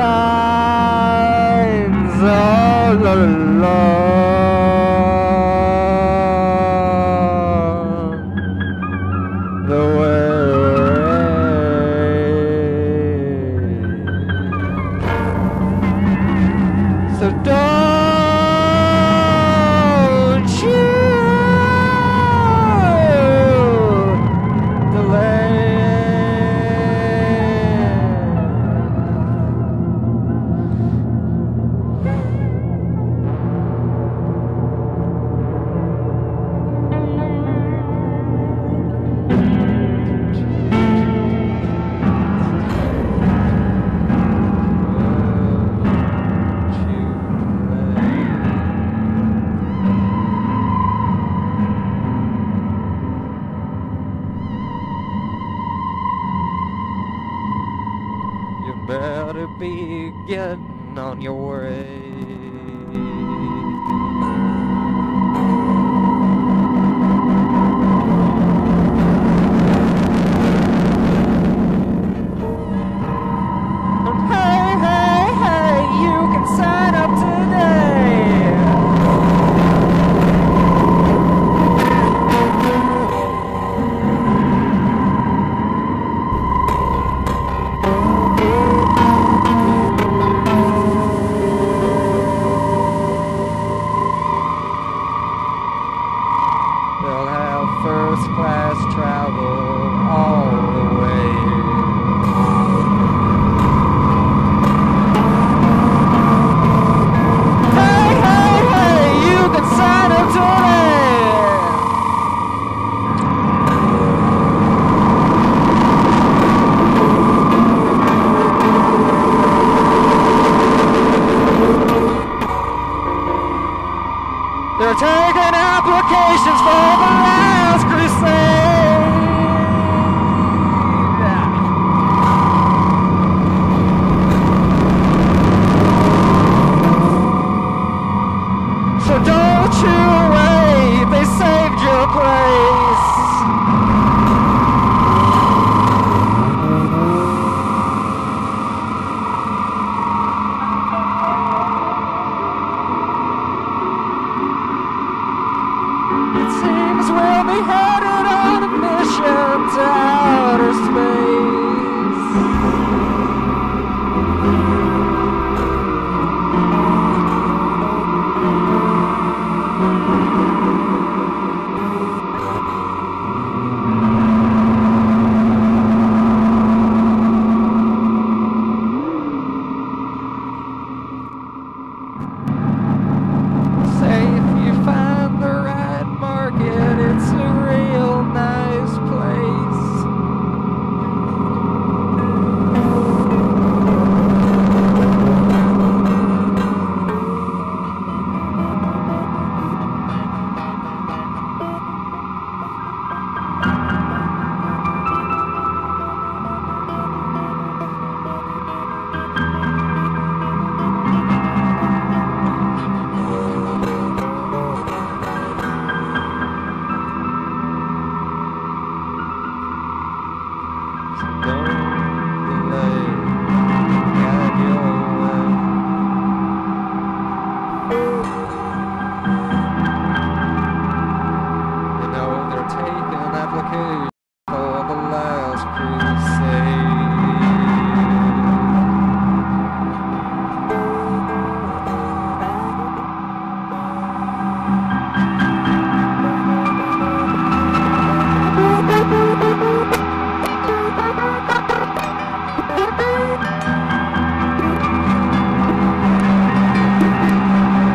signs all along the way. So don't you better be getting on your way. First class travel all the way. Hey, hey, hey, you can sign up today. They're taking applications for the last crusade. We'll be headed on a mission to outer space. Say if you find the right market, it's a real nice place.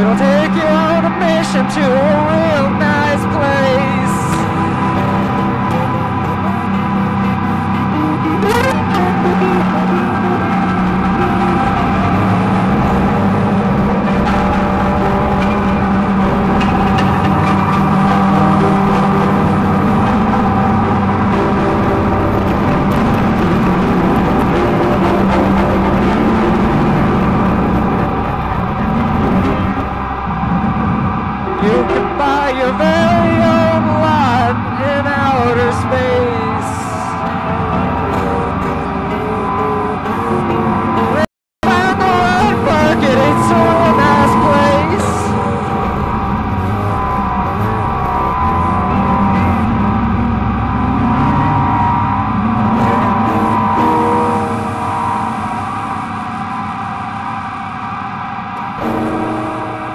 It'll take you on a mission to a real nice place. You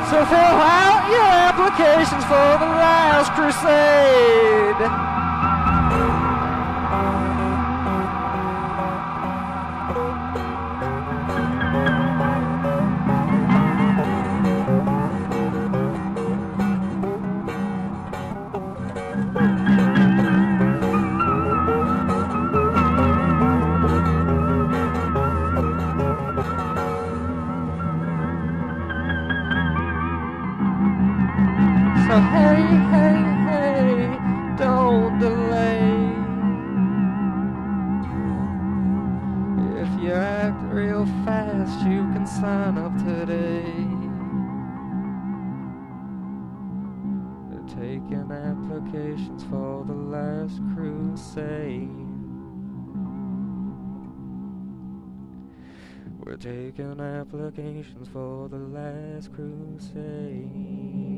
So fill out your applications for the last crusade. So hey, hey, hey, don't delay. If you act real fast, you can sign up today. They're taking applications for the last crusade. We're taking applications for the last crusade.